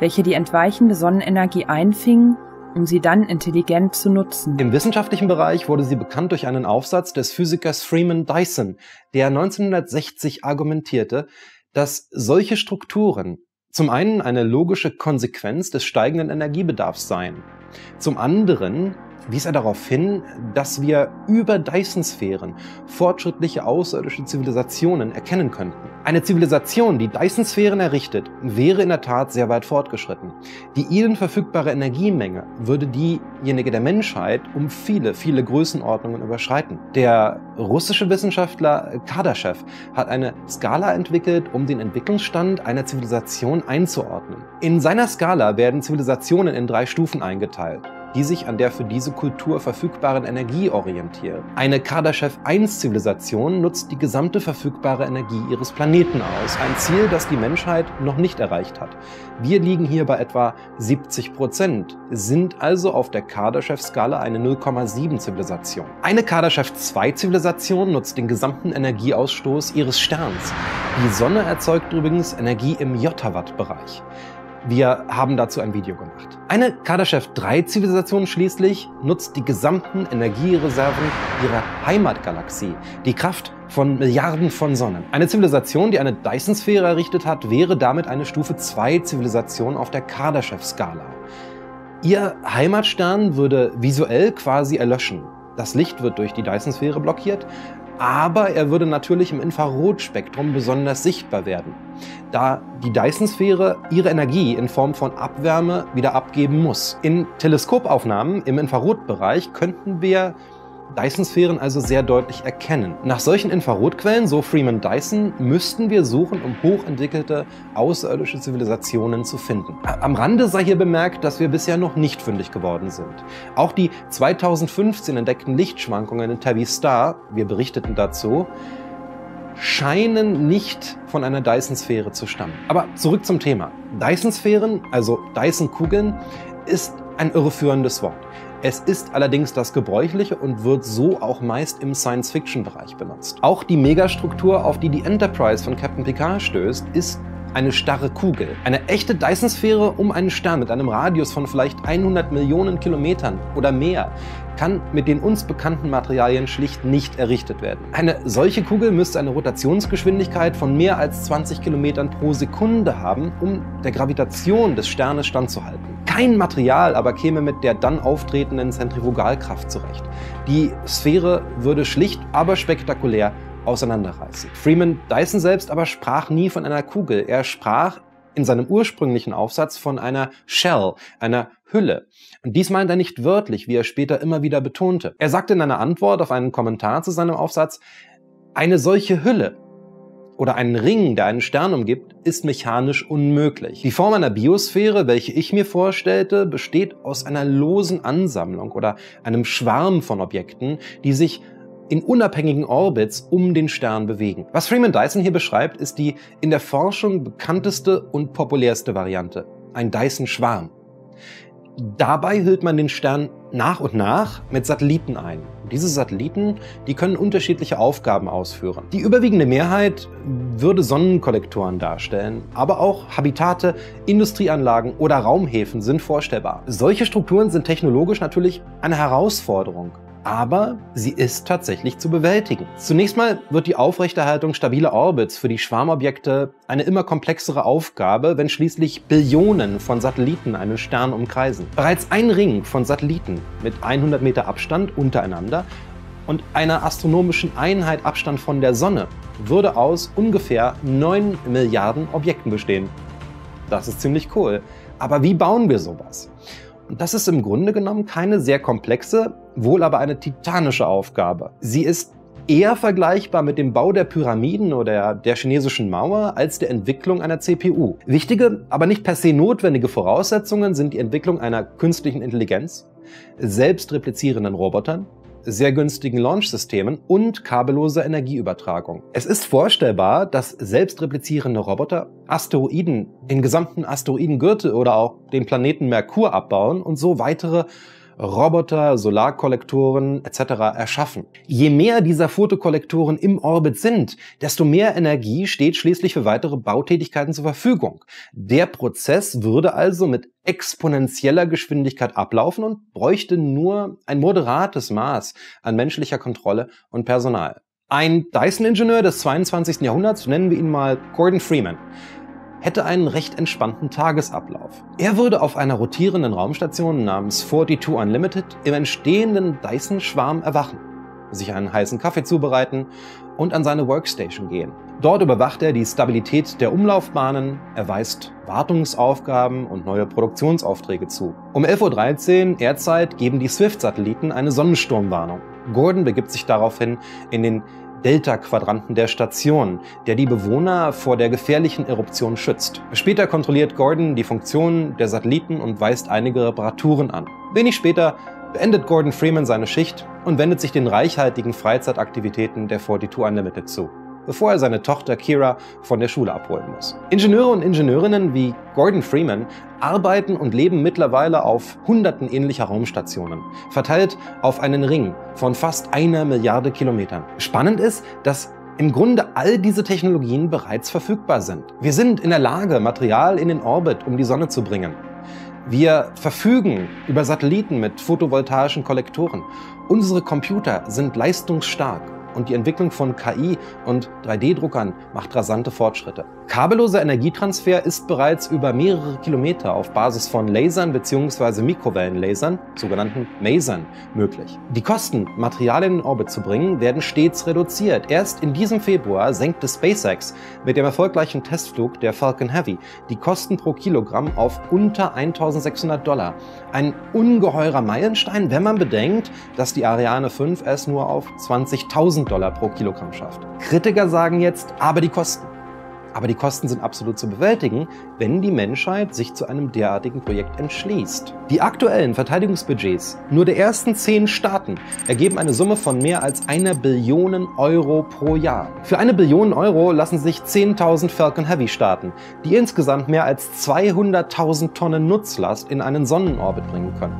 welche die entweichende Sonnenenergie einfingen, um sie dann intelligent zu nutzen. Im wissenschaftlichen Bereich wurde sie bekannt durch einen Aufsatz des Physikers Freeman Dyson, der neunzehnhundertsechzig argumentierte, dass solche Strukturen zum einen eine logische Konsequenz des steigenden Energiebedarfs seien. Zum anderen wies er darauf hin, dass wir über Dyson-Sphären fortschrittliche außerirdische Zivilisationen erkennen könnten. Eine Zivilisation, die Dyson-Sphären errichtet, wäre in der Tat sehr weit fortgeschritten. Die ihnen verfügbare Energiemenge würde diejenige der Menschheit um viele, viele Größenordnungen überschreiten. Der russische Wissenschaftler Kardashev hat eine Skala entwickelt, um den Entwicklungsstand einer Zivilisation einzuordnen. In seiner Skala werden Zivilisationen in drei Stufen eingeteilt, die sich an der für diese Kultur verfügbaren Energie orientieren. Eine Kardashev eins Zivilisation nutzt die gesamte verfügbare Energie ihres Planeten aus, ein Ziel, das die Menschheit noch nicht erreicht hat. Wir liegen hier bei etwa siebzig Prozent, sind also auf der Kardashev-Skala eine null Komma sieben Zivilisation. Eine Kardashev zwei Zivilisation nutzt den gesamten Energieausstoß ihres Sterns. Die Sonne erzeugt übrigens Energie im Jottawatt-Bereich. Wir haben dazu ein Video gemacht. Eine Kardashev drei Zivilisation schließlich nutzt die gesamten Energiereserven ihrer Heimatgalaxie, die Kraft von Milliarden von Sonnen. Eine Zivilisation, die eine Dyson-Sphäre errichtet hat, wäre damit eine Stufe zwei Zivilisation auf der Kardashev-Skala. Ihr Heimatstern würde visuell quasi erlöschen. Das Licht wird durch die Dyson-Sphäre blockiert, aber er würde natürlich im Infrarotspektrum besonders sichtbar werden, da die Dyson-Sphäre ihre Energie in Form von Abwärme wieder abgeben muss. In Teleskopaufnahmen im Infrarotbereich könnten wir Dyson-Sphären also sehr deutlich erkennen. Nach solchen Infrarotquellen, so Freeman Dyson, müssten wir suchen, um hochentwickelte außerirdische Zivilisationen zu finden. Am Rande sei hier bemerkt, dass wir bisher noch nicht fündig geworden sind. Auch die zweitausendfünfzehn entdeckten Lichtschwankungen in Tabby Star, wir berichteten dazu, scheinen nicht von einer Dyson-Sphäre zu stammen. Aber zurück zum Thema. Dyson-Sphären, also Dyson-Kugeln, ist ein irreführendes Wort. Es ist allerdings das Gebräuchliche und wird so auch meist im Science-Fiction-Bereich benutzt. Auch die Megastruktur, auf die die Enterprise von Captain Picard stößt, ist eine starre Kugel. Eine echte Dyson-Sphäre um einen Stern mit einem Radius von vielleicht hundert Millionen Kilometern oder mehr kann mit den uns bekannten Materialien schlicht nicht errichtet werden. Eine solche Kugel müsste eine Rotationsgeschwindigkeit von mehr als zwanzig Kilometern pro Sekunde haben, um der Gravitation des Sternes standzuhalten. Kein Material aber käme mit der dann auftretenden Zentrifugalkraft zurecht. Die Sphäre würde schlicht, aber spektakulär auseinanderreißen. Freeman Dyson selbst aber sprach nie von einer Kugel. Er sprach in seinem ursprünglichen Aufsatz von einer Shell, einer Hülle. Und dies meint er nicht wörtlich, wie er später immer wieder betonte. Er sagte in einer Antwort auf einen Kommentar zu seinem Aufsatz, eine solche Hülle oder einen Ring, der einen Stern umgibt, ist mechanisch unmöglich. Die Form einer Biosphäre, welche ich mir vorstellte, besteht aus einer losen Ansammlung oder einem Schwarm von Objekten, die sich in unabhängigen Orbits um den Stern bewegen. Was Freeman Dyson hier beschreibt, ist die in der Forschung bekannteste und populärste Variante, ein Dyson-Schwarm. Dabei hüllt man den Stern nach und nach mit Satelliten ein. Diese Satelliten, die können unterschiedliche Aufgaben ausführen. Die überwiegende Mehrheit würde Sonnenkollektoren darstellen, aber auch Habitate, Industrieanlagen oder Raumhäfen sind vorstellbar. Solche Strukturen sind technologisch natürlich eine Herausforderung, aber sie ist tatsächlich zu bewältigen. Zunächst mal wird die Aufrechterhaltung stabiler Orbits für die Schwarmobjekte eine immer komplexere Aufgabe, wenn schließlich Billionen von Satelliten einen Stern umkreisen. Bereits ein Ring von Satelliten mit hundert Meter Abstand untereinander und einer astronomischen Einheit Abstand von der Sonne würde aus ungefähr neun Milliarden Objekten bestehen. Das ist ziemlich cool. Aber wie bauen wir sowas? Und das ist im Grunde genommen keine sehr komplexe, wohl aber eine titanische Aufgabe. Sie ist eher vergleichbar mit dem Bau der Pyramiden oder der chinesischen Mauer als der Entwicklung einer C P U. Wichtige, aber nicht per se notwendige Voraussetzungen sind die Entwicklung einer künstlichen Intelligenz, selbstreplizierenden Robotern, sehr günstigen Launch-Systemen und kabelloser Energieübertragung. Es ist vorstellbar, dass selbstreplizierende Roboter Asteroiden, den gesamten Asteroidengürtel oder auch den Planeten Merkur abbauen und so weitere Roboter, Solarkollektoren et cetera erschaffen. Je mehr dieser Fotokollektoren im Orbit sind, desto mehr Energie steht schließlich für weitere Bautätigkeiten zur Verfügung. Der Prozess würde also mit exponentieller Geschwindigkeit ablaufen und bräuchte nur ein moderates Maß an menschlicher Kontrolle und Personal. Ein Dyson-Ingenieur des zweiundzwanzigsten Jahrhunderts, nennen wir ihn mal Gordon Freeman, hätte einen recht entspannten Tagesablauf. Er würde auf einer rotierenden Raumstation namens zweiundvierzig Unlimited im entstehenden Dyson-Schwarm erwachen, sich einen heißen Kaffee zubereiten und an seine Workstation gehen. Dort überwacht er die Stabilität der Umlaufbahnen, er weist Wartungsaufgaben und neue Produktionsaufträge zu. Um elf Uhr dreizehn Erdzeit geben die Swift-Satelliten eine Sonnensturmwarnung. Gordon begibt sich daraufhin in den Delta-Quadranten der Station, der die Bewohner vor der gefährlichen Eruption schützt. Später kontrolliert Gordon die Funktionen der Satelliten und weist einige Reparaturen an. Wenig später beendet Gordon Freeman seine Schicht und wendet sich den reichhaltigen Freizeitaktivitäten der zweiundvierzig Unlimited zu, bevor er seine Tochter Kira von der Schule abholen muss. Ingenieure und Ingenieurinnen wie Gordon Freeman arbeiten und leben mittlerweile auf hunderten ähnlicher Raumstationen, verteilt auf einen Ring von fast einer Milliarde Kilometern. Spannend ist, dass im Grunde all diese Technologien bereits verfügbar sind. Wir sind in der Lage, Material in den Orbit um die Sonne zu bringen. Wir verfügen über Satelliten mit photovoltaischen Kollektoren. Unsere Computer sind leistungsstark und die Entwicklung von K I und drei D Druckern macht rasante Fortschritte. Kabelloser Energietransfer ist bereits über mehrere Kilometer auf Basis von Lasern bzw. Mikrowellenlasern, sogenannten Masern, möglich. Die Kosten, Material in den Orbit zu bringen, werden stets reduziert. Erst in diesem Februar senkte SpaceX mit dem erfolgreichen Testflug der Falcon Heavy die Kosten pro Kilogramm auf unter eintausendsechshundert Dollar. Ein ungeheurer Meilenstein, wenn man bedenkt, dass die Ariane fünf es nur auf zwanzigtausend Dollar pro Kilogramm schafft. Kritiker sagen jetzt, aber die Kosten. Aber die Kosten sind absolut zu bewältigen, wenn die Menschheit sich zu einem derartigen Projekt entschließt. Die aktuellen Verteidigungsbudgets nur der ersten zehn Staaten ergeben eine Summe von mehr als einer Billion Euro pro Jahr. Für eine Billion Euro lassen sich zehntausend Falcon Heavy starten, die insgesamt mehr als zweihunderttausend Tonnen Nutzlast in einen Sonnenorbit bringen können.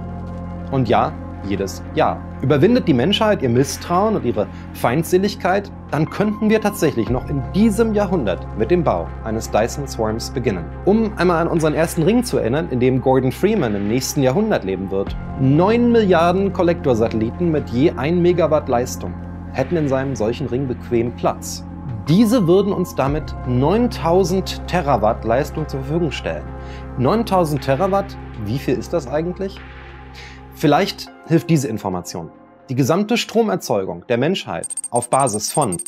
Und ja, jedes Jahr. Überwindet die Menschheit ihr Misstrauen und ihre Feindseligkeit, dann könnten wir tatsächlich noch in diesem Jahrhundert mit dem Bau eines Dyson-Schwarms beginnen. Um einmal an unseren ersten Ring zu erinnern, in dem Gordon Freeman im nächsten Jahrhundert leben wird. neun Milliarden Kollektorsatelliten mit je ein Megawatt Leistung hätten in seinem solchen Ring bequem Platz. Diese würden uns damit neuntausend Terawatt Leistung zur Verfügung stellen. neuntausend Terawatt, wie viel ist das eigentlich? Vielleicht hilft diese Information. Die gesamte Stromerzeugung der Menschheit auf Basis von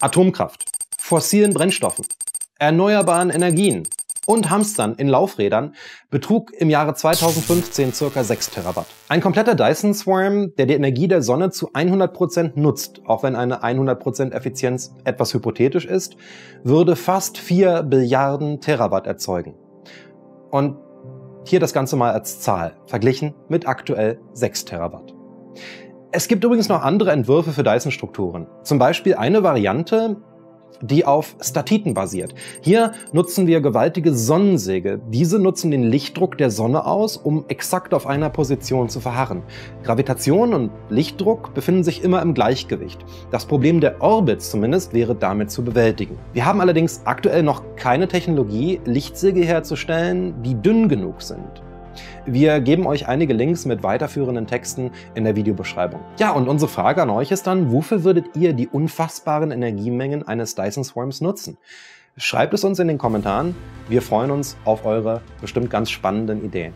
Atomkraft, fossilen Brennstoffen, erneuerbaren Energien und Hamstern in Laufrädern betrug im Jahre zweitausendfünfzehn ca. sechs Terawatt. Ein kompletter Dyson-Schwarm, der die Energie der Sonne zu hundert Prozent nutzt, auch wenn eine hundert Prozent Effizienz etwas hypothetisch ist, würde fast vier Milliarden Terawatt erzeugen. Und hier das Ganze mal als Zahl, verglichen mit aktuell sechs Terawatt. Es gibt übrigens noch andere Entwürfe für Dyson-Strukturen. Zum Beispiel eine Variante, die auf Statiten basiert. Hier nutzen wir gewaltige Sonnensegel. Diese nutzen den Lichtdruck der Sonne aus, um exakt auf einer Position zu verharren. Gravitation und Lichtdruck befinden sich immer im Gleichgewicht. Das Problem der Orbits zumindest wäre damit zu bewältigen. Wir haben allerdings aktuell noch keine Technologie, Lichtsegel herzustellen, die dünn genug sind. Wir geben euch einige Links mit weiterführenden Texten in der Videobeschreibung. Ja, und unsere Frage an euch ist dann, wofür würdet ihr die unfassbaren Energiemengen eines Dyson-Schwarms nutzen? Schreibt es uns in den Kommentaren. Wir freuen uns auf eure bestimmt ganz spannenden Ideen.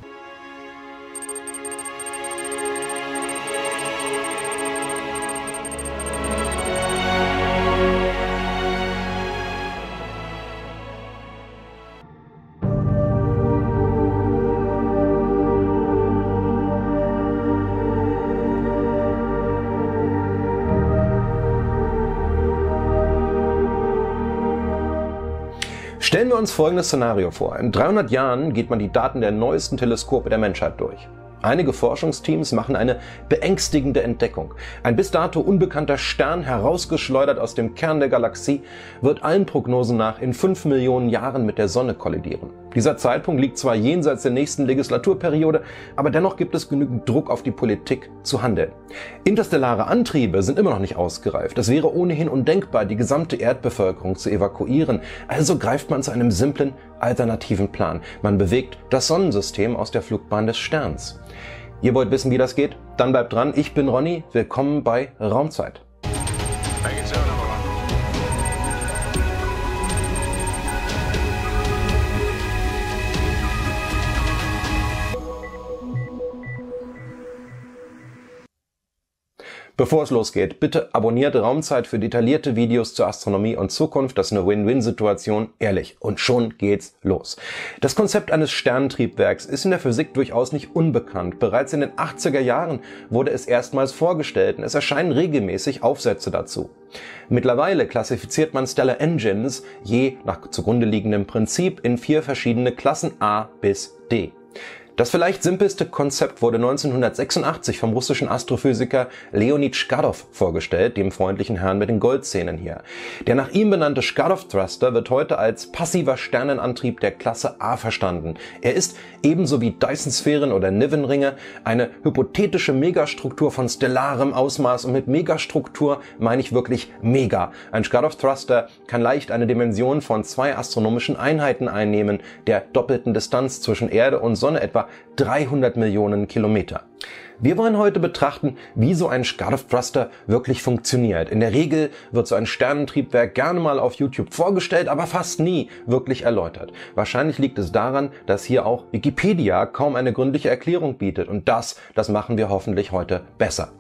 Stellen wir uns folgendes Szenario vor. In dreihundert Jahren geht man die Daten der neuesten Teleskope der Menschheit durch. Einige Forschungsteams machen eine beängstigende Entdeckung. Ein bis dato unbekannter Stern, herausgeschleudert aus dem Kern der Galaxie, wird allen Prognosen nach in fünf Millionen Jahren mit der Sonne kollidieren. Dieser Zeitpunkt liegt zwar jenseits der nächsten Legislaturperiode, aber dennoch gibt es genügend Druck auf die Politik zu handeln. Interstellare Antriebe sind immer noch nicht ausgereift. Es wäre ohnehin undenkbar, die gesamte Erdbevölkerung zu evakuieren. Also greift man zu einem simplen, alternativen Plan. Man bewegt das Sonnensystem aus der Flugbahn des Sterns. Ihr wollt wissen, wie das geht? Dann bleibt dran. Ich bin Ronny. Willkommen bei Raumzeit. Bevor es losgeht, bitte abonniert Raumzeit für detaillierte Videos zur Astronomie und Zukunft. Das ist eine Win-Win-Situation, ehrlich. Und schon geht's los. Das Konzept eines Sternentriebwerks ist in der Physik durchaus nicht unbekannt. Bereits in den achtziger Jahren wurde es erstmals vorgestellt und es erscheinen regelmäßig Aufsätze dazu. Mittlerweile klassifiziert man Stellar Engines je nach zugrunde liegendem Prinzip in vier verschiedene Klassen A bis D. Das vielleicht simpelste Konzept wurde neunzehnhundertsechsundachtzig vom russischen Astrophysiker Leonid Shkadov vorgestellt, dem freundlichen Herrn mit den Goldzähnen hier. Der nach ihm benannte Shkadov-Thruster wird heute als passiver Sternenantrieb der Klasse A verstanden. Er ist, ebenso wie Dyson-Sphären oder Niven-Ringe, eine hypothetische Megastruktur von stellarem Ausmaß, und mit Megastruktur meine ich wirklich mega. Ein Shkadov-Thruster kann leicht eine Dimension von zwei astronomischen Einheiten einnehmen, der doppelten Distanz zwischen Erde und Sonne etwa dreihundert Millionen Kilometer. Wir wollen heute betrachten, wie so ein Shkadov-Thruster wirklich funktioniert. In der Regel wird so ein Sternentriebwerk gerne mal auf YouTube vorgestellt, aber fast nie wirklich erläutert. Wahrscheinlich liegt es daran, dass hier auch Wikipedia kaum eine gründliche Erklärung bietet, und das, das machen wir hoffentlich heute besser.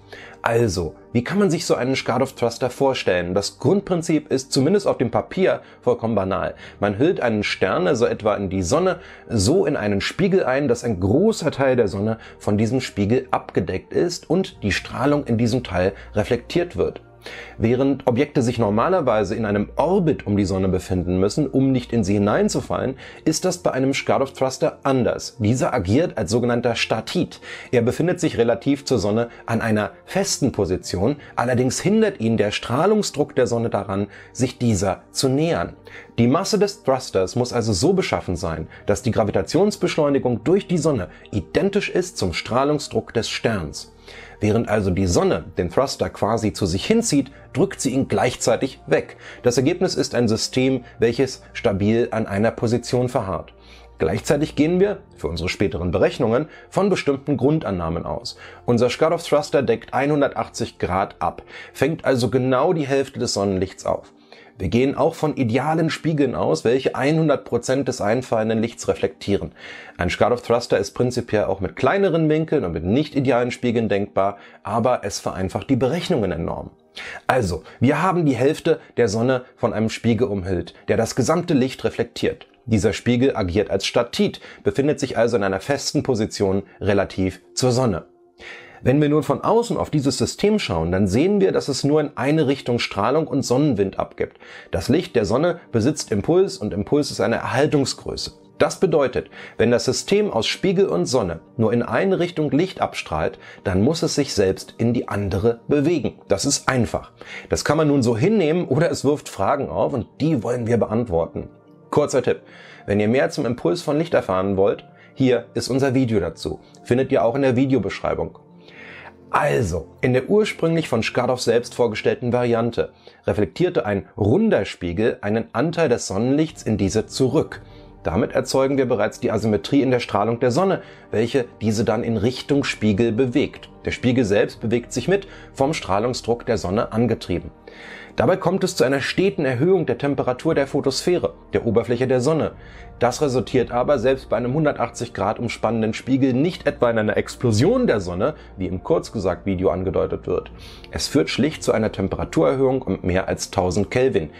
Also, wie kann man sich so einen Shkadov-Thruster vorstellen? Das Grundprinzip ist zumindest auf dem Papier vollkommen banal. Man hüllt einen Stern, also etwa in die Sonne, so in einen Spiegel ein, dass ein großer Teil der Sonne von diesem Spiegel abgedeckt ist und die Strahlung in diesem Teil reflektiert wird. Während Objekte sich normalerweise in einem Orbit um die Sonne befinden müssen, um nicht in sie hineinzufallen, ist das bei einem Shkadov-Thruster anders. Dieser agiert als sogenannter Statit. Er befindet sich relativ zur Sonne an einer festen Position, allerdings hindert ihn der Strahlungsdruck der Sonne daran, sich dieser zu nähern. Die Masse des Thrusters muss also so beschaffen sein, dass die Gravitationsbeschleunigung durch die Sonne identisch ist zum Strahlungsdruck des Sterns. Während also die Sonne den Thruster quasi zu sich hinzieht, drückt sie ihn gleichzeitig weg. Das Ergebnis ist ein System, welches stabil an einer Position verharrt. Gleichzeitig gehen wir, für unsere späteren Berechnungen, von bestimmten Grundannahmen aus. Unser Shkadov-Thruster deckt hundertachtzig Grad ab, fängt also genau die Hälfte des Sonnenlichts auf. Wir gehen auch von idealen Spiegeln aus, welche hundert Prozent des einfallenden Lichts reflektieren. Ein Shkadov-Thruster ist prinzipiell auch mit kleineren Winkeln und mit nicht idealen Spiegeln denkbar, aber es vereinfacht die Berechnungen enorm. Also, wir haben die Hälfte der Sonne von einem Spiegel umhüllt, der das gesamte Licht reflektiert. Dieser Spiegel agiert als Statit, befindet sich also in einer festen Position relativ zur Sonne. Wenn wir nun von außen auf dieses System schauen, dann sehen wir, dass es nur in eine Richtung Strahlung und Sonnenwind abgibt. Das Licht der Sonne besitzt Impuls, und Impuls ist eine Erhaltungsgröße. Das bedeutet, wenn das System aus Spiegel und Sonne nur in eine Richtung Licht abstrahlt, dann muss es sich selbst in die andere bewegen. Das ist einfach. Das kann man nun so hinnehmen oder es wirft Fragen auf, und die wollen wir beantworten. Kurzer Tipp: Wenn ihr mehr zum Impuls von Licht erfahren wollt, hier ist unser Video dazu. Findet ihr auch in der Videobeschreibung. Also, in der ursprünglich von Shkadov selbst vorgestellten Variante reflektierte ein runder Spiegel einen Anteil des Sonnenlichts in diese zurück. Damit erzeugen wir bereits die Asymmetrie in der Strahlung der Sonne, welche diese dann in Richtung Spiegel bewegt. Der Spiegel selbst bewegt sich mit, vom Strahlungsdruck der Sonne angetrieben. Dabei kommt es zu einer steten Erhöhung der Temperatur der Photosphäre, der Oberfläche der Sonne. Das resultiert aber selbst bei einem hundertachtzig Grad umspannenden Spiegel nicht etwa in einer Explosion der Sonne, wie im Kurzgesagt-Video angedeutet wird. Es führt schlicht zu einer Temperaturerhöhung um mehr als tausend Kelvin.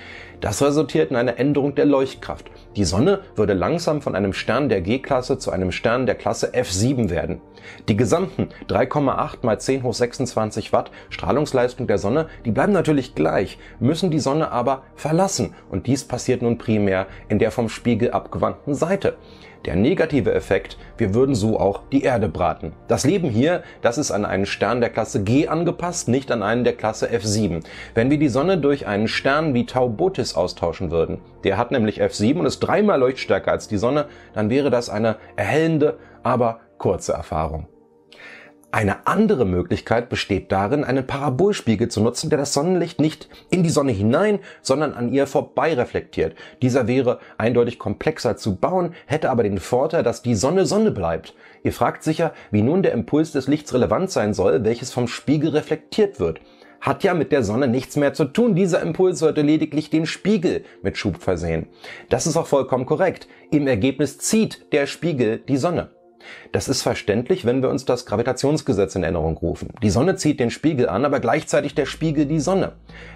Das resultiert in einer Änderung der Leuchtkraft. Die Sonne würde langsam von einem Stern der G-Klasse zu einem Stern der Klasse F sieben werden. Die gesamten drei Komma acht mal zehn hoch sechsundzwanzig Watt Strahlungsleistung der Sonne, die bleiben natürlich gleich, müssen die Sonne aber verlassen, und dies passiert nun primär in der vom Spiegel abgewandten Seite. Der negative Effekt: Wir würden so auch die Erde braten. Das Leben hier, das ist an einen Stern der Klasse G angepasst, nicht an einen der Klasse F sieben. Wenn wir die Sonne durch einen Stern wie Tau Bootis austauschen würden, der hat nämlich F sieben und ist dreimal leuchtstärker als die Sonne, dann wäre das eine erhellende, aber kurze Erfahrung. Eine andere Möglichkeit besteht darin, einen Parabolspiegel zu nutzen, der das Sonnenlicht nicht in die Sonne hinein, sondern an ihr vorbei reflektiert. Dieser wäre eindeutig komplexer zu bauen, hätte aber den Vorteil, dass die Sonne Sonne bleibt. Ihr fragt sicher, wie nun der Impuls des Lichts relevant sein soll, welches vom Spiegel reflektiert wird. Hat ja mit der Sonne nichts mehr zu tun. Dieser Impuls sollte lediglich den Spiegel mit Schub versehen. Das ist auch vollkommen korrekt. Im Ergebnis zieht der Spiegel die Sonne. Das ist verständlich, wenn wir uns das Gravitationsgesetz in Erinnerung rufen. Die Sonne zieht den Spiegel an, aber gleichzeitig der Spiegel die Sonne.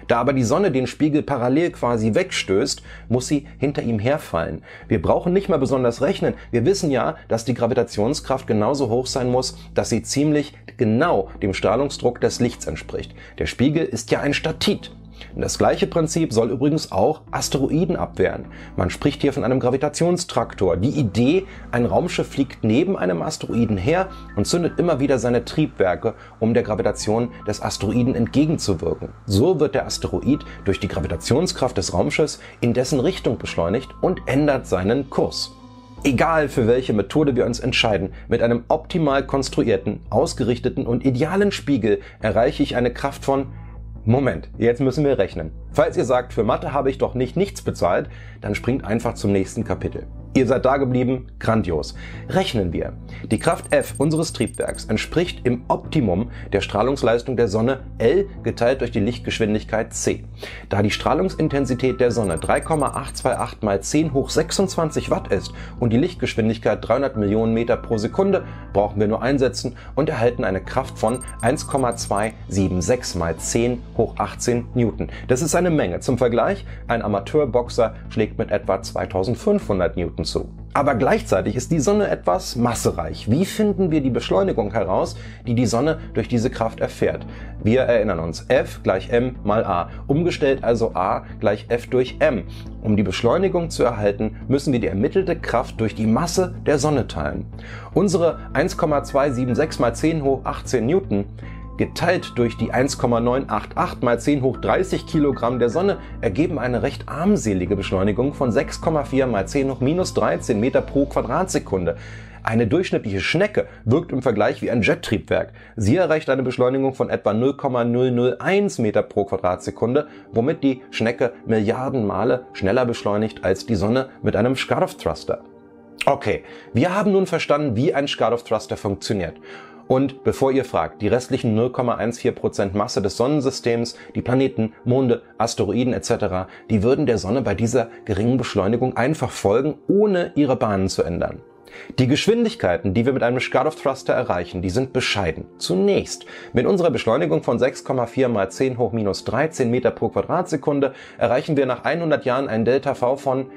Da aber die Sonne den Spiegel parallel quasi wegstößt, muss sie hinter ihm herfallen. Wir brauchen nicht mal besonders rechnen. Wir wissen ja, dass die Gravitationskraft genauso hoch sein muss, dass sie ziemlich genau dem Strahlungsdruck des Lichts entspricht. Der Spiegel ist ja ein Statit. Und das gleiche Prinzip soll übrigens auch Asteroiden abwehren. Man spricht hier von einem Gravitationstraktor. Die Idee, ein Raumschiff fliegt neben einem Asteroiden her und zündet immer wieder seine Triebwerke, um der Gravitation des Asteroiden entgegenzuwirken. So wird der Asteroid durch die Gravitationskraft des Raumschiffs in dessen Richtung beschleunigt und ändert seinen Kurs. Egal für welche Methode wir uns entscheiden, mit einem optimal konstruierten, ausgerichteten und idealen Spiegel erreiche ich eine Kraft von... Moment, jetzt müssen wir rechnen. Falls ihr sagt, für Mathe habe ich doch nicht nichts bezahlt, dann springt einfach zum nächsten Kapitel. Ihr seid da geblieben, grandios. Rechnen wir. Die Kraft F unseres Triebwerks entspricht im Optimum der Strahlungsleistung der Sonne L geteilt durch die Lichtgeschwindigkeit c. Da die Strahlungsintensität der Sonne drei Komma acht zwei acht mal zehn hoch sechsundzwanzig Watt ist und die Lichtgeschwindigkeit dreihundert Millionen Meter pro Sekunde, brauchen wir nur einsetzen und erhalten eine Kraft von eins Komma zwei sieben sechs mal zehn hoch achtzehn Newton. Das ist eine Menge. Zum Vergleich, ein Amateurboxer schlägt mit etwa zweitausendfünfhundert Newton zu. Aber gleichzeitig ist die Sonne etwas massereich. Wie finden wir die Beschleunigung heraus, die die Sonne durch diese Kraft erfährt? Wir erinnern uns, F gleich m mal a. Umgestellt also a gleich f durch m. Um die Beschleunigung zu erhalten, müssen wir die ermittelte Kraft durch die Masse der Sonne teilen. Unsere eins Komma zwei sieben sechs mal zehn hoch achtzehn Newton geteilt durch die eins Komma neun acht acht mal zehn hoch dreißig Kilogramm der Sonne ergeben eine recht armselige Beschleunigung von sechs Komma vier mal zehn hoch minus dreizehn Meter pro Quadratsekunde. Eine durchschnittliche Schnecke wirkt im Vergleich wie ein Jettriebwerk. Sie erreicht eine Beschleunigung von etwa null Komma null null eins Meter pro Quadratsekunde, womit die Schnecke Milliarden Male schneller beschleunigt als die Sonne mit einem Shkadov-Thruster. Okay, wir haben nun verstanden, wie ein Shkadov-Thruster funktioniert. Und bevor ihr fragt, die restlichen null Komma eins vier Prozent Masse des Sonnensystems, die Planeten, Monde, Asteroiden et cetera, die würden der Sonne bei dieser geringen Beschleunigung einfach folgen, ohne ihre Bahnen zu ändern. Die Geschwindigkeiten, die wir mit einem Shkadov-Thruster erreichen, die sind bescheiden. Zunächst, mit unserer Beschleunigung von sechs Komma vier mal zehn hoch minus dreizehn Meter pro Quadratsekunde erreichen wir nach hundert Jahren ein Delta V von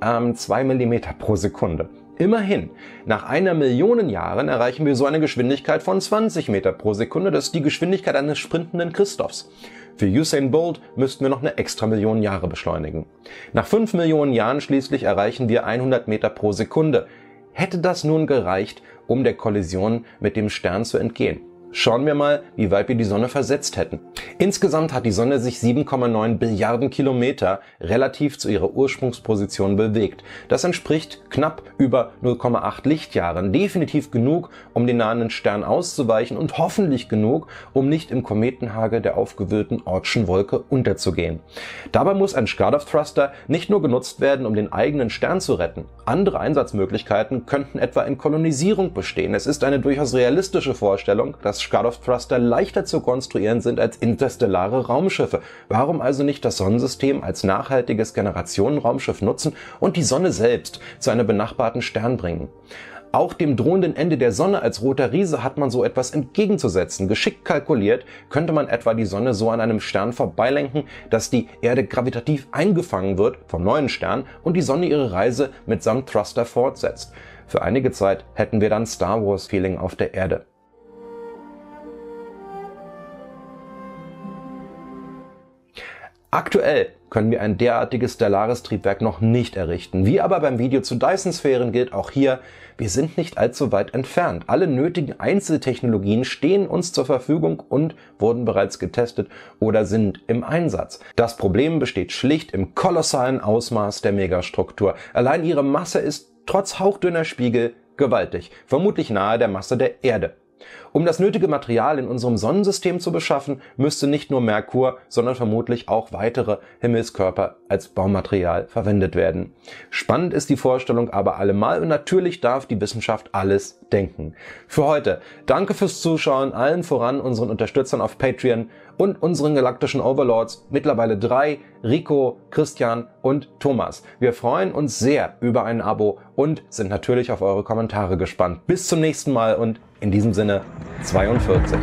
ähm, zwei Millimeter pro Sekunde. Immerhin, nach einer Million Jahren erreichen wir so eine Geschwindigkeit von zwanzig Meter pro Sekunde. Das ist die Geschwindigkeit eines sprintenden Christophs. Für Usain Bolt müssten wir noch eine extra Million Jahre beschleunigen. Nach fünf Millionen Jahren schließlich erreichen wir hundert Meter pro Sekunde. Hätte das nun gereicht, um der Kollision mit dem Stern zu entgehen? Schauen wir mal, wie weit wir die Sonne versetzt hätten. Insgesamt hat die Sonne sich sieben Komma neun Billiarden Kilometer relativ zu ihrer Ursprungsposition bewegt. Das entspricht knapp über null Komma acht Lichtjahren. Definitiv genug, um den nahenden Stern auszuweichen und hoffentlich genug, um nicht im Kometenhagel der aufgewühlten Oortschen Wolke unterzugehen. Dabei muss ein Shkadov-Thruster nicht nur genutzt werden, um den eigenen Stern zu retten. Andere Einsatzmöglichkeiten könnten etwa in Kolonisierung bestehen. Es ist eine durchaus realistische Vorstellung, dass Shkadov-Thruster leichter zu konstruieren sind als interstellare Raumschiffe. Warum also nicht das Sonnensystem als nachhaltiges Generationenraumschiff nutzen und die Sonne selbst zu einem benachbarten Stern bringen? Auch dem drohenden Ende der Sonne als roter Riese hat man so etwas entgegenzusetzen. Geschickt kalkuliert könnte man etwa die Sonne so an einem Stern vorbeilenken, dass die Erde gravitativ eingefangen wird vom neuen Stern und die Sonne ihre Reise mitsamt Thruster fortsetzt. Für einige Zeit hätten wir dann Star Wars-Feeling auf der Erde. Aktuell können wir ein derartiges stellares Triebwerk noch nicht errichten. Wie aber beim Video zu Dyson-Sphären gilt auch hier, wir sind nicht allzu weit entfernt. Alle nötigen Einzeltechnologien stehen uns zur Verfügung und wurden bereits getestet oder sind im Einsatz. Das Problem besteht schlicht im kolossalen Ausmaß der Megastruktur. Allein ihre Masse ist, trotz hauchdünner Spiegel, gewaltig. Vermutlich nahe der Masse der Erde. Um das nötige Material in unserem Sonnensystem zu beschaffen, müsste nicht nur Merkur, sondern vermutlich auch weitere Himmelskörper als Baumaterial verwendet werden. Spannend ist die Vorstellung aber allemal und natürlich darf die Wissenschaft alles denken. Für heute, danke fürs Zuschauen, allen voran unseren Unterstützern auf Patreon und unseren galaktischen Overlords, mittlerweile drei, Rico, Christian und Thomas. Wir freuen uns sehr über ein Abo und sind natürlich auf eure Kommentare gespannt. Bis zum nächsten Mal und in diesem Sinne zweiundvierzig.